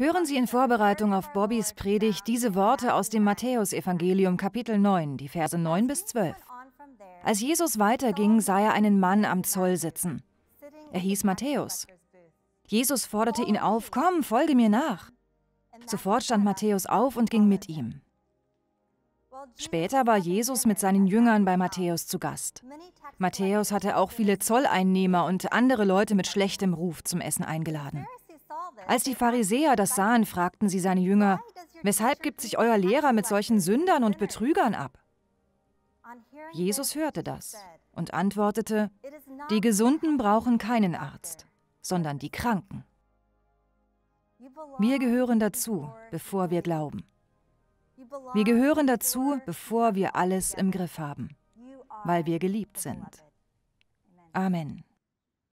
Hören Sie in Vorbereitung auf Bobbys Predigt diese Worte aus dem Matthäusevangelium Kapitel 9, die Verse 9 bis 12. Als Jesus weiterging, sah er einen Mann am Zoll sitzen. Er hieß Matthäus. Jesus forderte ihn auf, komm, folge mir nach. Sofort stand Matthäus auf und ging mit ihm. Später war Jesus mit seinen Jüngern bei Matthäus zu Gast. Matthäus hatte auch viele Zolleinnehmer und andere Leute mit schlechtem Ruf zum Essen eingeladen. Als die Pharisäer das sahen, fragten sie seine Jünger, weshalb gibt sich euer Lehrer mit solchen Sündern und Betrügern ab? Jesus hörte das und antwortete, die Gesunden brauchen keinen Arzt, sondern die Kranken. Wir gehören dazu, bevor wir glauben. Wir gehören dazu, bevor wir alles im Griff haben, weil wir geliebt sind. Amen.